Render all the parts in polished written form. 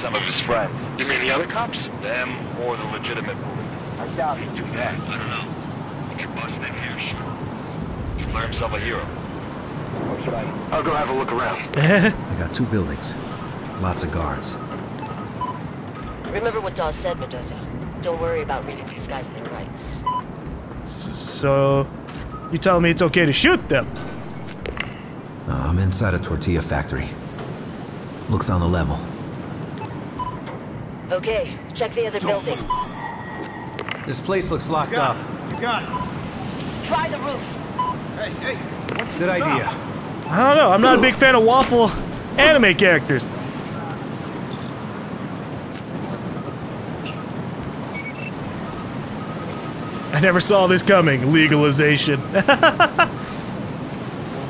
some of his friends. You mean the other cops? Them or the legitimate police. I doubt he'd do that. I don't know. He could bust them here, sure. He declared himself a hero. What should I do? I'll go have a look around. I got two buildings. Lots of guards. Remember what Dawes said, Mendoza. Don't worry about reading these guys their rights. So, you telling me it's okay to shoot them? I'm inside a tortilla factory. Looks on the level. Okay, check the other building. This place looks locked up. You got it. Try the roof. Hey, hey, what's this about? Good idea. I don't know, I'm not a big fan of waffle anime characters. I never saw this coming. Legalization.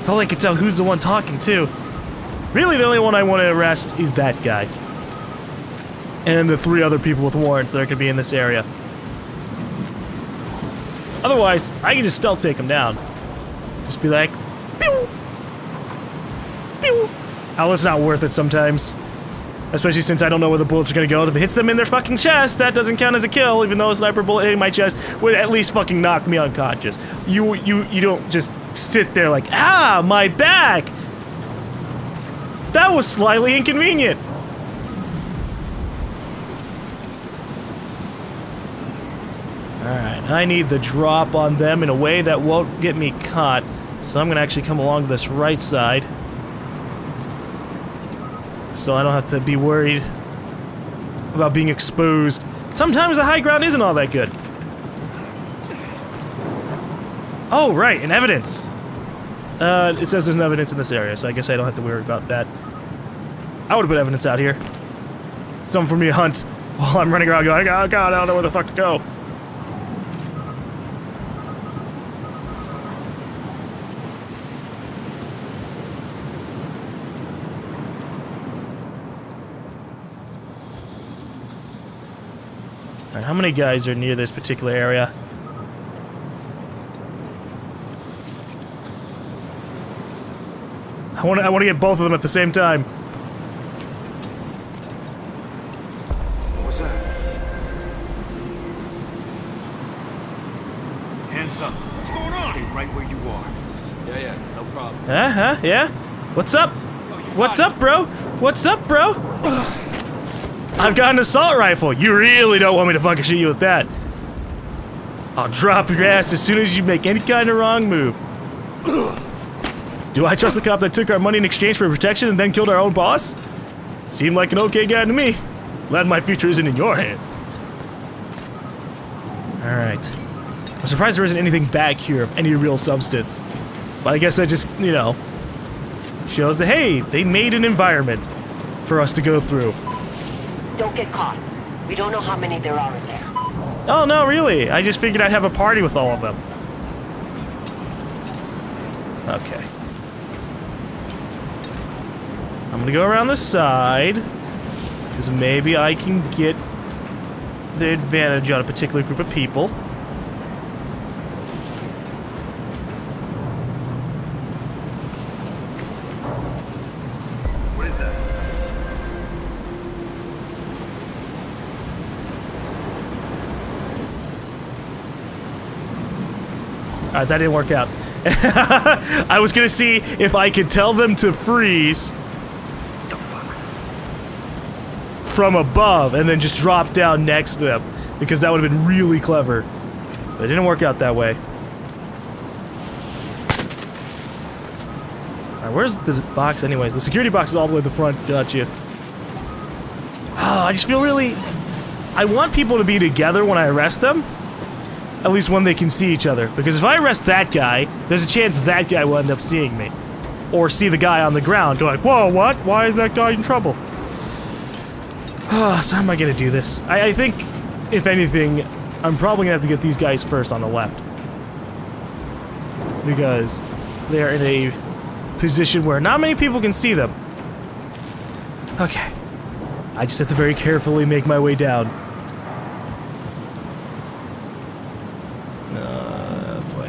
All I could tell who's the one talking to. Really, the only one I want to arrest is that guy. And the three other people with warrants that are gonna be in this area. Otherwise, I can just stealth take him down. Just be like, pew! Pew! Oh, it's not worth it sometimes. Especially since I don't know where the bullets are gonna go. If it hits them in their fucking chest, that doesn't count as a kill, even though a sniper bullet hitting my chest would at least fucking knock me unconscious. You don't just sit there like, ah, my back! That was slightly inconvenient! Alright, I need the drop on them in a way that won't get me caught. So I'm gonna actually come along this right side. So I don't have to be worried about being exposed. Sometimes the high ground isn't all that good. Oh, right, and evidence! It says there's no evidence in this area, so I guess I don't have to worry about that. I would've put evidence out here. Something for me to hunt while I'm running around going, oh god, I don't know where the fuck to go. Alright, how many guys are near this particular area? I want to get both of them at the same time. What was that? Hands up. What's going on? Stay right where you are. Yeah, yeah, no problem. Uh-huh, yeah? What's up? What's up, bro? What's up, bro? I've got an assault rifle. You really don't want me to fucking shoot you with that. I'll drop your ass as soon as you make any kind of wrong move. Do I trust the cop that took our money in exchange for protection and then killed our own boss? Seemed like an okay guy to me. Glad my future isn't in your hands. Alright. I'm surprised there isn't anything back here of any real substance. But I guess that just, you know, shows that, hey, they made an environment for us to go through. Don't get caught. We don't know how many there are in there. Oh, no, really? I just figured I'd have a party with all of them. Okay. I'm gonna go around the side, because maybe I can get the advantage on a particular group of people. What is that? Alright, that didn't work out. I was gonna see if I could tell them to freeze from above and then just drop down next to them, because that would have been really clever. But it didn't work out that way. Alright, where's the box anyways? The security box is all the way at the front, gotcha. Oh, I just feel really... I want people to be together when I arrest them. At least when they can see each other. Because if I arrest that guy, there's a chance that guy will end up seeing me. Or see the guy on the ground going, whoa, what? Why is that guy in trouble? So how am I gonna do this? I think, if anything, I'm probably gonna have to get these guys first on the left. Because they are in a position where not many people can see them. Okay. I just have to very carefully make my way down. Boy.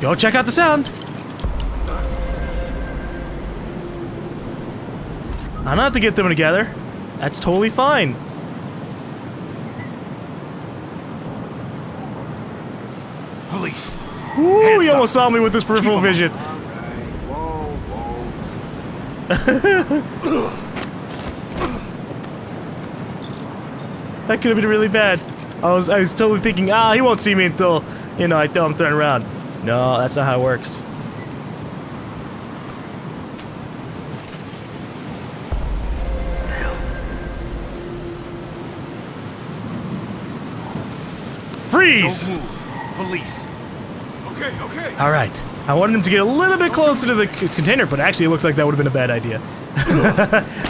Go check out the sound! I don't have to get them together. That's totally fine. Police. Ooh, you almost saw me with this peripheral vision. Right. Whoa, whoa. That could have been really bad. I was totally thinking, ah, he won't see me until, you know, I tell him to turn around. No, that's not how it works. Freeze! Don't move. Police. Okay, okay. All right. I wanted him to get a little bit closer to the container, but actually it looks like that would have been a bad idea.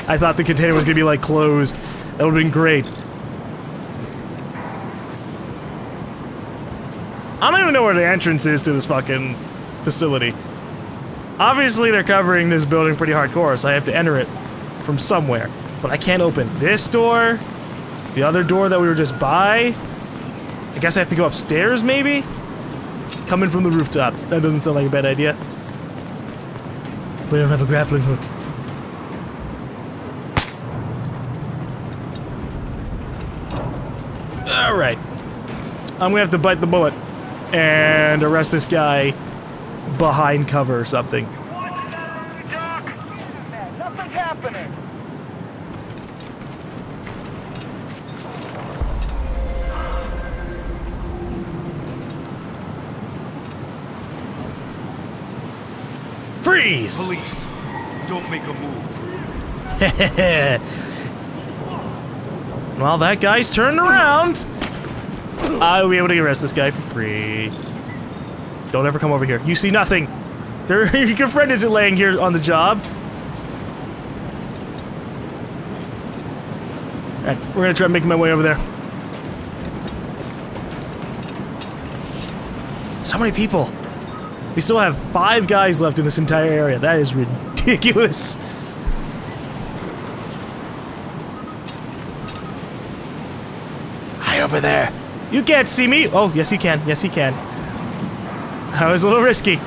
I thought the container was going to be, like, closed. That would have been great. I don't even know where the entrance is to this fucking facility. Obviously, they're covering this building pretty hardcore, so I have to enter it from somewhere. But I can't open this door, the other door that we were just by. I guess I have to go upstairs, maybe? Coming from the rooftop. That doesn't sound like a bad idea. We don't have a grappling hook. Alright. I'm gonna have to bite the bullet and arrest this guy behind cover or something. Nothing's happening. Freeze! Police, don't make a move. Well, that guy's turned around. I'll be able to arrest this guy for free. Don't ever come over here. You see nothing. There, your friend isn't laying here on the job. Alright, we're gonna try making my way over there. So many people. We still have 5 guys left in this entire area. That is ridiculous. Hi over there. You can't see me! Oh, yes he can. Yes he can. That was a little risky.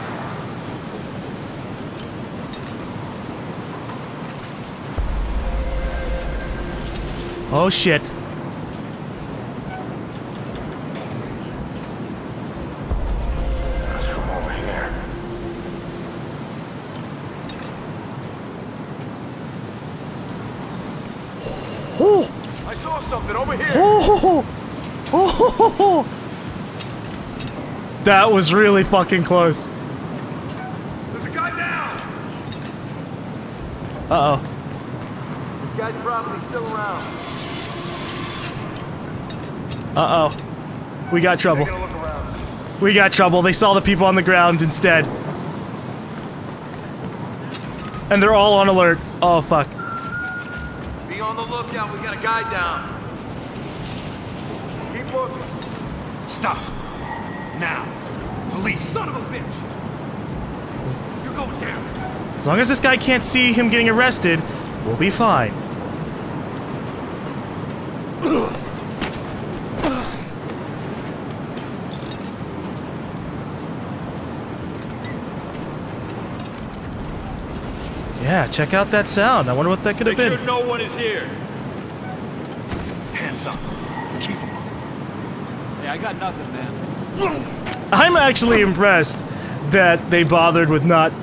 Oh shit. That's from over here. Oh! I saw something over here! Oh! Oh, that was really fucking close. There's a guy down. Uh-oh. This guy's probably still around. Uh-oh. We got trouble. We got trouble. They saw the people on the ground instead. And they're all on alert. Oh, fuck. Be on the lookout. We got a guy down. Stop. Now. Police. Son of a bitch. You're going down. As long as this guy can't see him getting arrested, we'll be fine. Yeah, check out that sound. I wonder what that could have been. Make sure no one is here. Hands up. Keep them. I got nothing, man. I'm actually impressed that they bothered with not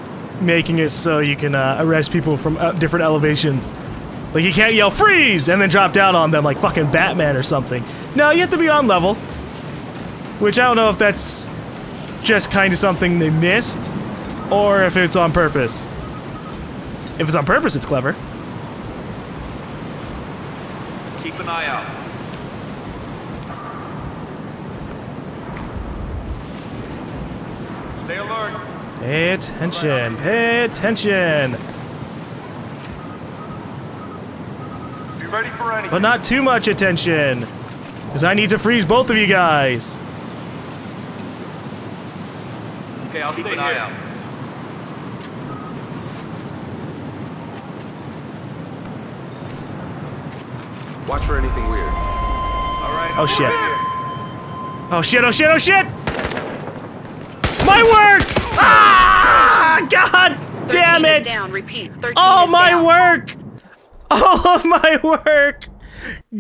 making it so you can arrest people from different elevations. Like, you can't yell, freeze, and then drop down on them like fucking Batman or something. No, you have to be on level. Which I don't know if that's just kind of something they missed, or if it's on purpose. If it's on purpose, it's clever. Keep an eye out. Stay alert. Pay attention. Pay attention. Be ready for anything. But not too much attention, because I need to freeze both of you guys. Okay, I'll keep an eye out. Watch for anything weird. All right. Oh shit. Oh shit. Oh shit. Oh shit. My work! Ah! God damn it! Oh, my work! all of my work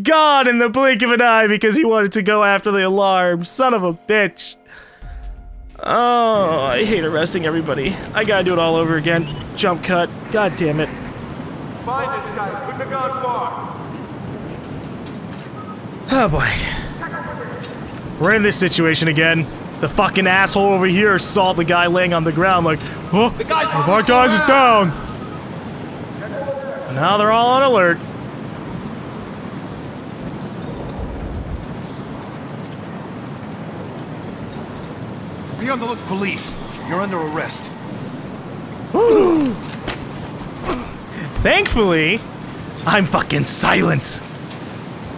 gone in the blink of an eye because he wanted to go after the alarm. Son of a bitch. Oh, I hate arresting everybody. I gotta do it all over again. Jump cut. God damn it. Find this guy. Couldn't have gone far. Oh boy. We're in this situation again. The fucking asshole over here saw the guy laying on the ground like, huh? Our guys is down. Now they're all on alert. Be on the look, police. You're under arrest. Ooh. Thankfully, I'm fucking silent.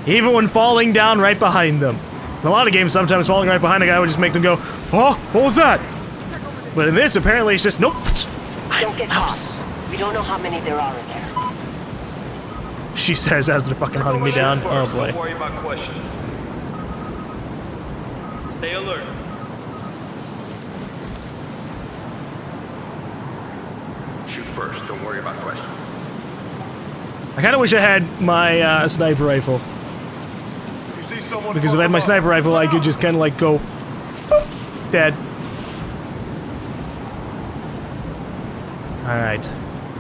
Even when falling down right behind them. In a lot of games, sometimes falling right behind a guy would just make them go, oh, what was that? But in this, apparently, it's just, nope. I'm house. We don't know how many there are in there. She says as they're fucking hunting me down. Oh boy. Don't worry about questions. Stay alert. Shoot first, don't worry about questions. I kind of wish I had my sniper rifle. Because if I had my sniper rifle, I could just kind of like go, boop, dead. Alright.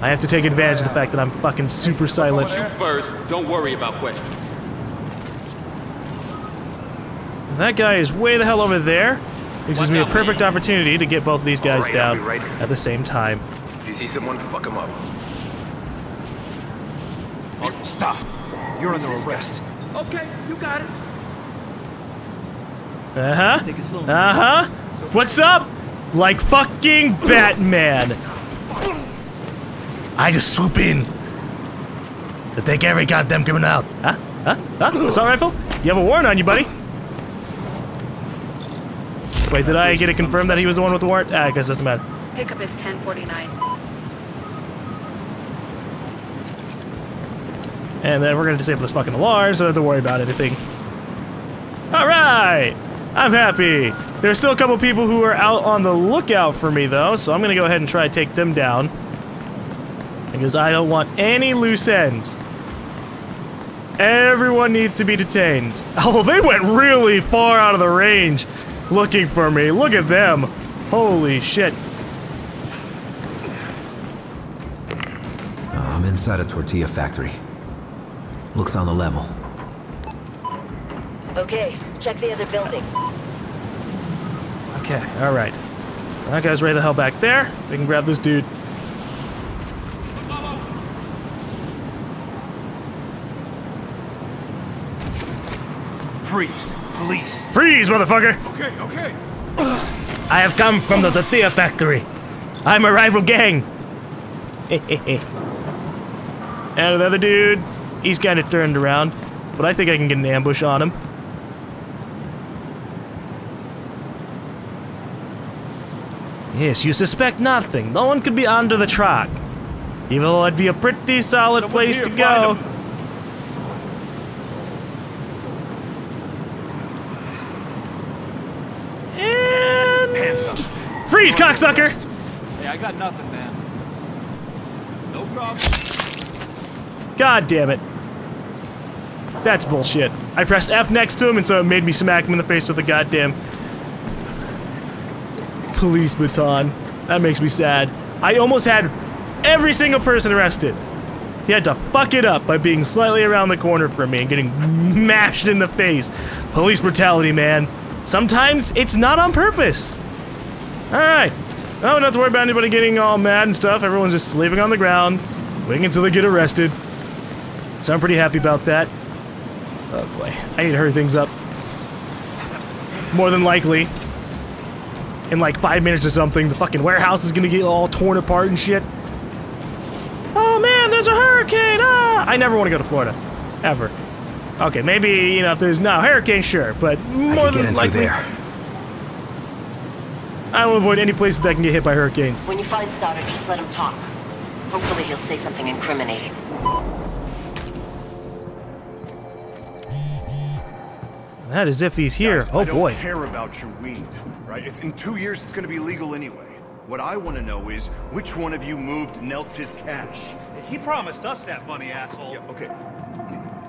I have to take advantage of the fact that I'm fucking super silent. Shoot first, don't worry about questions. That guy is way the hell over there. It gives me a perfect opportunity to get both these guys down at the same time. If you see someone, fuck him up. Stop! You're under arrest. Okay, you got it. Uh-huh. Uh-huh. What's up? Like fucking Batman. I just swoop in to take every goddamn criminal out. Huh? Huh? Huh? Assault rifle? You have a warrant on you, buddy. Wait, did I get it confirmed that he was the one with the warrant? Ah, I guess it doesn't matter. Pickup is 1049. And then we're gonna disable this fucking alarm, so I don't have to worry about anything. Alright! I'm happy! There's still a couple people who are out on the lookout for me, though, so I'm gonna go ahead and try to take them down. Because I don't want any loose ends. Everyone needs to be detained. Oh, they went really far out of the range looking for me. Look at them. Holy shit. I'm inside a tortilla factory. Looks on the level. Okay, check the other building. Okay, alright. That guy's right the hell back there. We can grab this dude. Freeze! Police! Freeze, motherfucker! Okay, okay! I have come from the tortilla factory. I'm a rival gang! And the other dude. He's kind of turned around, but I think I can get an ambush on him. Yes, you suspect nothing. No one could be under the truck. Even though it'd be a pretty solid place to go. And... freeze, cocksucker! Hey, I got nothing, man. No problem. God damn it. That's bullshit. I pressed F next to him, and so it made me smack him in the face with a goddamn police baton. That makes me sad. I almost had every single person arrested. He had to fuck it up by being slightly around the corner from me and getting mashed in the face. Police brutality, man. Sometimes it's not on purpose. Alright. I don't have to worry about anybody getting all mad and stuff. Everyone's just sleeping on the ground, waiting until they get arrested. So I'm pretty happy about that. Oh boy, I need to hurry things up. More than likely, in like 5 minutes or something, the fucking warehouse is gonna get all torn apart and shit. Oh man, there's a hurricane! Ah! I never want to go to Florida, ever. Okay, maybe, you know, if there's no hurricane, sure, but more than likely, there. I will avoid any places that can get hit by hurricanes. When you find Stoddard, just let him talk. Hopefully he'll say something incriminating. That is if he's here. Guys, oh boy. I don't care about your weed, right? It's in 2 years it's gonna be legal anyway. What I want to know is, which one of you moved Neltz's cash? He promised us that money, asshole. Yeah, okay.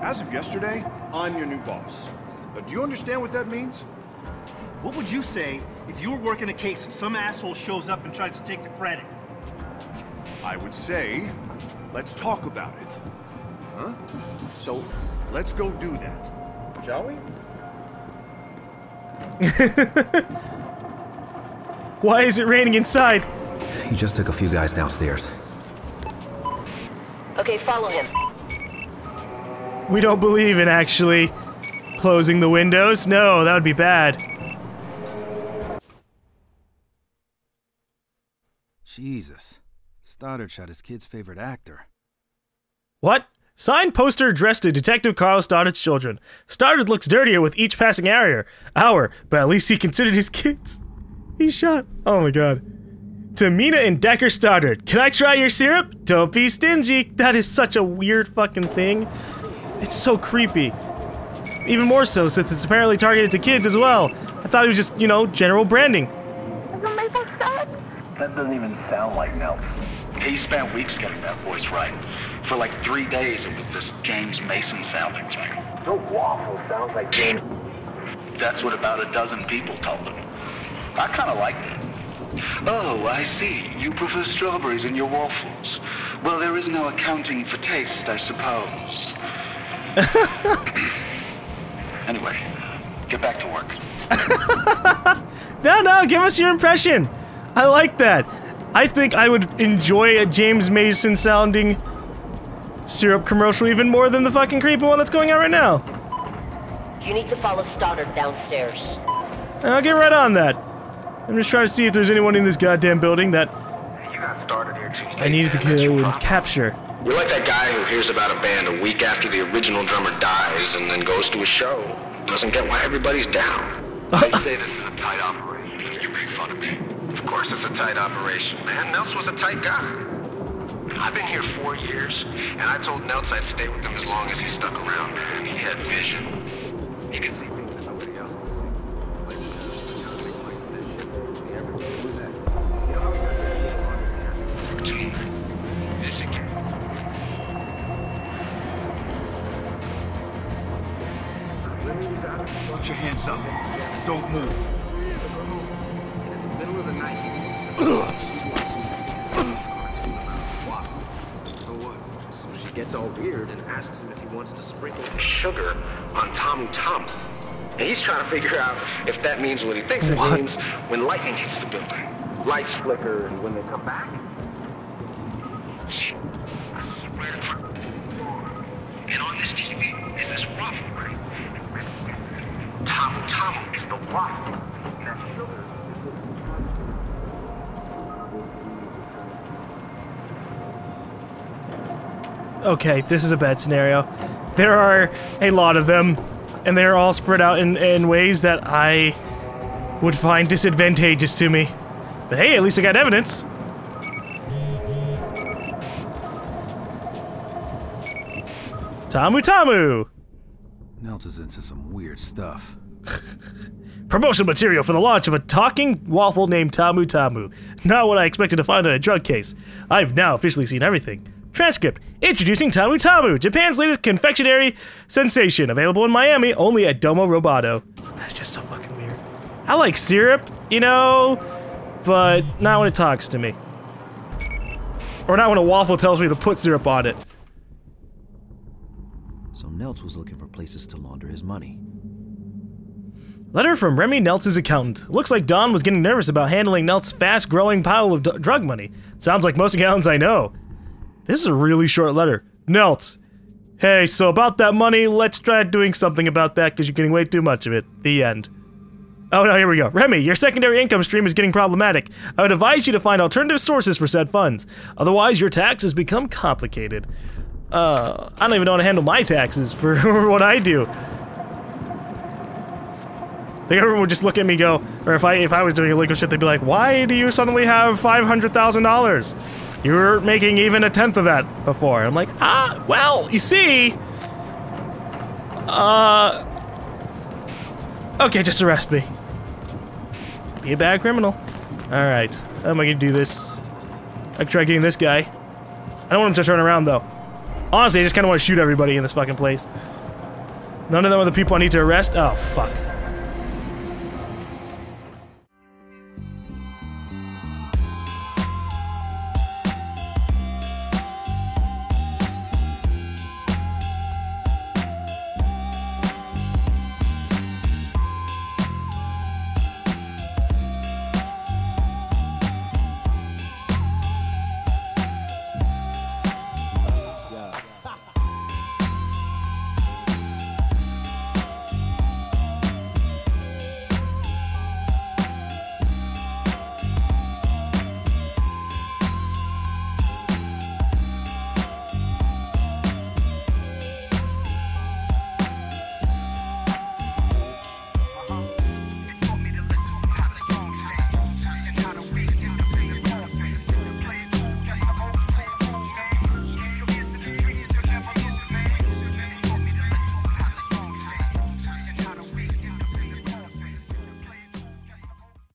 As of yesterday, I'm your new boss. Now, do you understand what that means? What would you say if you were working a case and some asshole shows up and tries to take the credit? I would say, let's talk about it. Huh? So, let's go do that. Shall we? Why is it raining inside? He just took a few guys downstairs. Okay, follow him. We don't believe in actually closing the windows. No, that would be bad. Jesus. Stoddard shot his kid's favorite actor. What? Signed poster addressed to Detective Carl Stoddard's children. Stoddard looks dirtier with each passing hour, but at least he considered his kids. He shot. Oh my god. To Mina and Decker Stoddard. Can I try your syrup? Don't be stingy. That is such a weird fucking thing. It's so creepy. Even more so since it's apparently targeted to kids as well. I thought it was just, you know, general branding. Doesn't make that sense. That doesn't even sound like Neltz. He spent weeks getting that voice right. For like 3 days, it was this James Mason sounding thing. The waffle sounds like James. That's what about 12 people told him. I kind of liked it. Oh, I see. You prefer strawberries in your waffles. Well, there is no accounting for taste, I suppose. Anyway, get back to work. No, give us your impression. I like that. I think I would enjoy a James Mason sounding syrup commercial even more than the fucking creepy one that's going on right now. You need to follow Stoddard downstairs. I'll get right on that. I'm just trying to see if there's anyone in this goddamn building that you got Stoddard here too. I needed to go and capture. You're like that guy who hears about a band a week after the original drummer dies and then goes to a show. Doesn't get why everybody's down. They say this is a tight operation. You make fun of me. Of course it's a tight operation, man. Neltz was a tight guy. I've been here 4 years, and I told Neltz I'd stay with him as long as he stuck around. And he had vision. He could see things that nobody else could see. Put your hands up. Don't move. Gets all weird and asks him if he wants to sprinkle sugar on Tamu Tamu. And he's trying to figure out if that means what he thinks it means when lightning hits the building. Lights flicker and when they come back. And on this TV is this waffle cream. Tamu Tamu is the waffle. Okay, this is a bad scenario. There are a lot of them, and they're all spread out in ways that I would find disadvantageous to me. But hey, at least I got evidence. Tamu Tamu! Neltz is into some weird stuff. Promotional material for the launch of a talking waffle named Tamu Tamu. Not what I expected to find in a drug case. I've now officially seen everything. Transcript. Introducing Tamu Tamu, Japan's latest confectionery sensation. Available in Miami, only at Domo Roboto. That's just so fucking weird. I like syrup, you know, but not when it talks to me. Or not when a waffle tells me to put syrup on it. So Neltz was looking for places to launder his money. Letter from Remy, Neltz's accountant. Looks like Don was getting nervous about handling Neltz's fast-growing pile of drug money. Sounds like most accountants I know. This is a really short letter. Neltz. Hey, so about that money, let's try doing something about that because you're getting way too much of it. The end. Oh no, here we go. Remy, your secondary income stream is getting problematic. I would advise you to find alternative sources for said funds. Otherwise, your taxes become complicated. I don't even know how to handle my taxes for what I do. The government would just look at me and go, or if I was doing illegal shit, they'd be like, why do you suddenly have $500,000? You were making even 1/10 of that before. I'm like, well, you see... Okay, just arrest me. Be a bad criminal. Alright. How am I gonna do this? I can try getting this guy. I don't want him to turn around, though. Honestly, I just kind of want to shoot everybody in this fucking place. None of them are the people I need to arrest? Oh, fuck.